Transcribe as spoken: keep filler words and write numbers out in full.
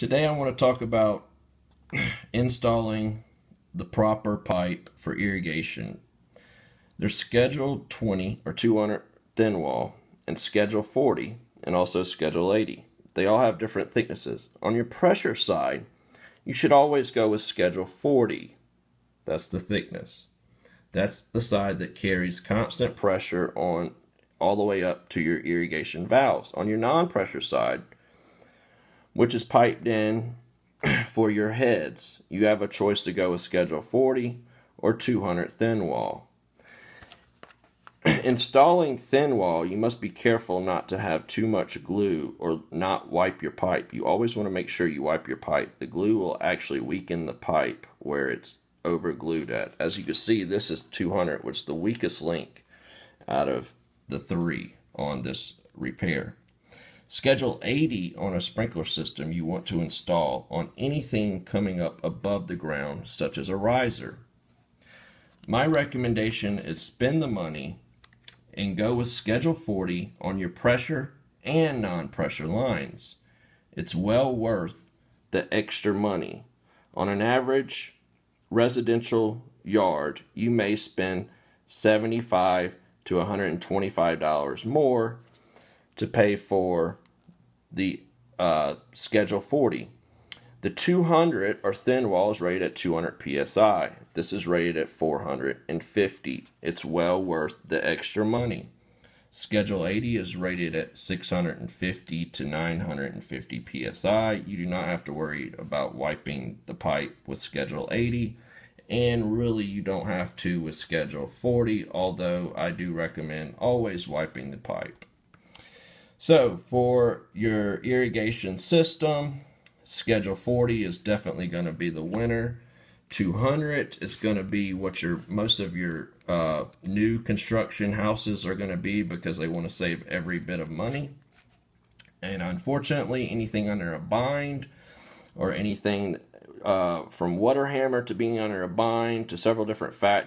Today I want to talk about installing the proper pipe for irrigation. There's Schedule twenty or two hundred thin wall and Schedule forty and also Schedule eighty. They all have different thicknesses. On your pressure side, you should always go with Schedule forty. That's the thickness. That's the side that carries constant pressure on all the way up to your irrigation valves. On your non-pressure side, which is piped in for your heads, you have a choice to go with Schedule forty or two hundred thin wall. Installing thin wall, you must be careful not to have too much glue or not wipe your pipe. You always want to make sure you wipe your pipe. The glue will actually weaken the pipe where it's over glued at. As you can see, this is two hundred, which is the weakest link out of the three on this repair. Schedule eighty on a sprinkler system you want to install on anything coming up above the ground, such as a riser. My recommendation is spend the money and go with Schedule forty on your pressure and non-pressure lines. It's well worth the extra money. On an average residential yard, you may spend seventy-five to one hundred twenty-five dollars more to pay for the uh, Schedule forty. The two hundred or thin wall is rated at two hundred P S I. This is rated at four hundred fifty. It's well worth the extra money. Schedule eighty is rated at six hundred fifty to nine hundred fifty P S I. You do not have to worry about wiping the pipe with Schedule eighty. And really, you don't have to with Schedule forty, although I do recommend always wiping the pipe. So for your irrigation system, Schedule forty is definitely going to be the winner. two hundred is going to be what your most of your uh, new construction houses are going to be, because they want to save every bit of money. And unfortunately, anything under a bind or anything uh, from water hammer to being under a bind to several different factors.